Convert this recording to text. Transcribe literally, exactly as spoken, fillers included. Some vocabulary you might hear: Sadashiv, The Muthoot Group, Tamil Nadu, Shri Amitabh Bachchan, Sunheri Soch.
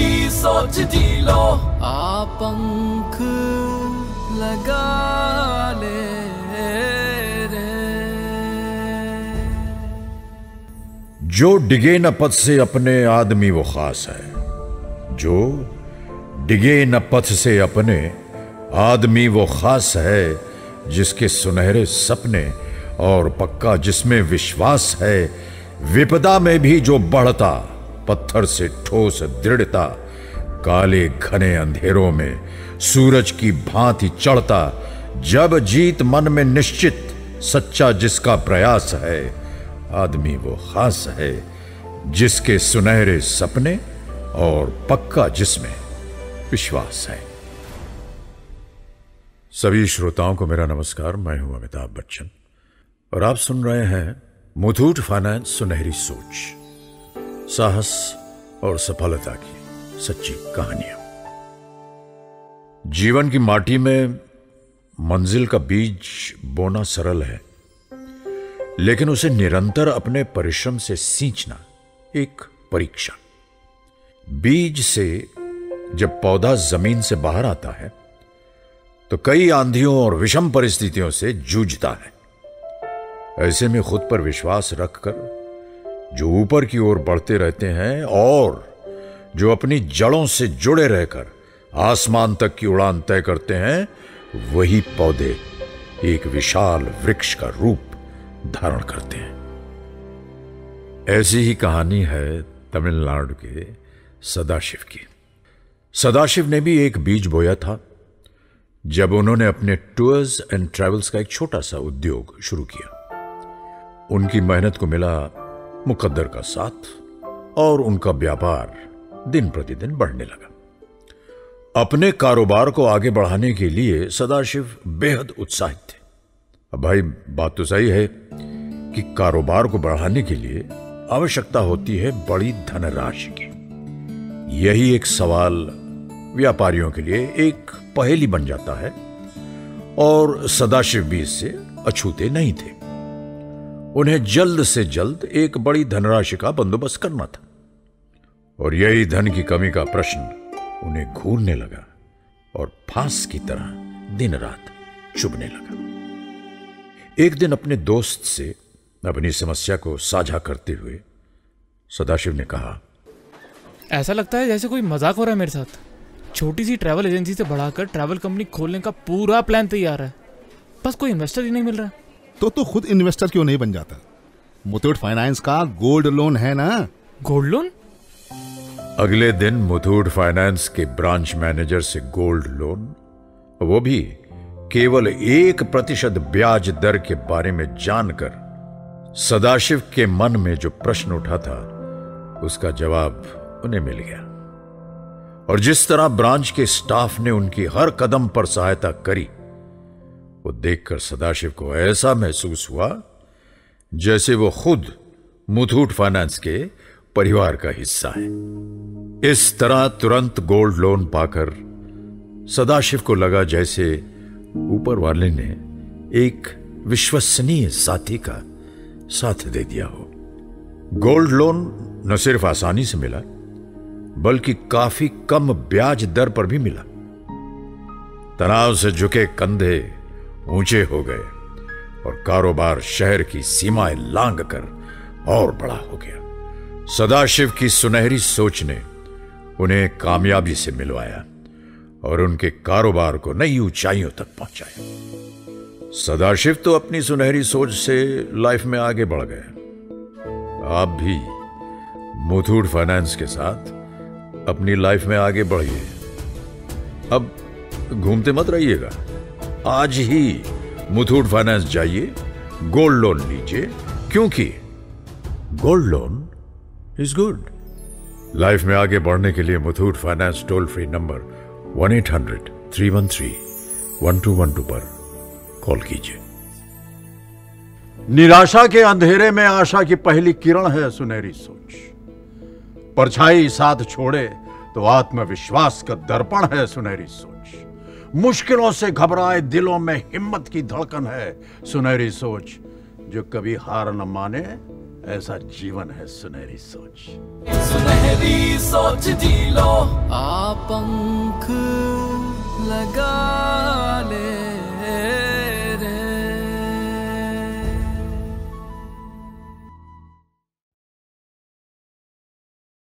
मेरी सोच जी लो, आप पंख लगा ले रे। जो डिगे न पथ से अपने आदमी वो खास है, जो डिगे न पथ से अपने आदमी वो खास है, जिसके सुनहरे सपने और पक्का जिसमें विश्वास है, विपदा में भी जो बढ़ता पत्थर से ठोस दृढ़ता, काले घने अंधेरों में सूरज की भांति चढ़ता, जब जीत मन में निश्चित सच्चा जिसका प्रयास है, आदमी वो खास है जिसके सुनहरे सपने और पक्का जिसमें विश्वास है। सभी श्रोताओं को मेरा नमस्कार। मैं हूं अमिताभ बच्चन और आप सुन रहे हैं मुथूट फाइनेंस सुनहरी सोच, साहस और सफलता की सच्ची कहानियां। जीवन की माटी में मंजिल का बीज बोना सरल है, लेकिन उसे निरंतर अपने परिश्रम से सींचना एक परीक्षा। बीज से जब पौधा जमीन से बाहर आता है तो कई आंधियों और विषम परिस्थितियों से जूझता है। ऐसे में खुद पर विश्वास रखकर जो ऊपर की ओर बढ़ते रहते हैं और जो अपनी जड़ों से जुड़े रहकर आसमान तक की उड़ान तय करते हैं, वही पौधे एक विशाल वृक्ष का रूप धारण करते हैं। ऐसी ही कहानी है तमिलनाडु के सदाशिव की। सदाशिव ने भी एक बीज बोया था जब उन्होंने अपने टूर्स एंड ट्रैवल्स का एक छोटा सा उद्योग शुरू किया। उनकी मेहनत को मिला मुकद्दर का साथ और उनका व्यापार दिन प्रतिदिन बढ़ने लगा। अपने कारोबार को आगे बढ़ाने के लिए सदाशिव बेहद उत्साहित थे। अब भाई बात तो सही है कि कारोबार को बढ़ाने के लिए आवश्यकता होती है बड़ी धनराशि की। यही एक सवाल व्यापारियों के लिए एक पहेली बन जाता है और सदाशिव भी इससे अछूते नहीं थे। उन्हें जल्द से जल्द एक बड़ी धनराशि का बंदोबस्त करना था और यही धन की कमी का प्रश्न उन्हें घूरने लगा और फांस की तरह दिन रात चुभने लगा। एक दिन अपने दोस्त से अपनी समस्या को साझा करते हुए सदाशिव ने कहा, ऐसा लगता है जैसे कोई मजाक हो रहा है मेरे साथ। छोटी सी ट्रैवल एजेंसी से बढ़ाकर ट्रैवल कंपनी खोलने का पूरा प्लान तैयार है, बस कोई इन्वेस्टर ही नहीं मिल रहा। तो तू खुद इन्वेस्टर क्यों नहीं बन जाता? मुथूट फाइनेंस का गोल्ड लोन है ना? Gold loan? अगले दिन मुथूट फाइनेंस के ब्रांच मैनेजर से गोल्ड लोन, वो भी केवल एक प्रतिशत ब्याज दर के बारे में जानकर, सदाशिव के मन में जो प्रश्न उठा था उसका जवाब उन्हें मिल गया। और जिस तरह ब्रांच के स्टाफ ने उनकी हर कदम पर सहायता करी, वो देखकर सदाशिव को ऐसा महसूस हुआ जैसे वो खुद मुथूट फाइनेंस के परिवार का हिस्सा है। इस तरह तुरंत गोल्ड लोन पाकर सदाशिव को लगा जैसे ऊपर वाले ने एक विश्वसनीय साथी का साथ दे दिया हो। गोल्ड लोन न सिर्फ आसानी से मिला बल्कि काफी कम ब्याज दर पर भी मिला। तनाव से झुके कंधे ऊंचे हो गए और कारोबार शहर की सीमाएं लांघ कर और बड़ा हो गया। सदाशिव की सुनहरी सोच ने उन्हें कामयाबी से मिलवाया और उनके कारोबार को नई ऊंचाइयों तक पहुंचाया। सदाशिव तो अपनी सुनहरी सोच से लाइफ में आगे बढ़ गए। आप भी मुथूट फाइनेंस के साथ अपनी लाइफ में आगे बढ़िए। अब घूमते मत रहिएगा, आज ही मुथूट फाइनेंस जाइए, गोल्ड लोन लीजिए, क्योंकि gold loan is good. Life में आगे बढ़ने के लिए Muthoot finance toll free number one eight hundred three one three one two one two पर कॉल कीजिए। निराशा के अंधेरे में आशा की पहली किरण है सुनहरी सोच। परछाई साथ छोड़े तो आत्मविश्वास का दर्पण है सुनहरी सोच। मुश्किलों से घबराए दिलों में हिम्मत की धड़कन है सुनहरी सोच। जो कभी हार न माने ऐसा जीवन है सुनहरी सोच। सुनहरी सोच जी लो आप पंख लगा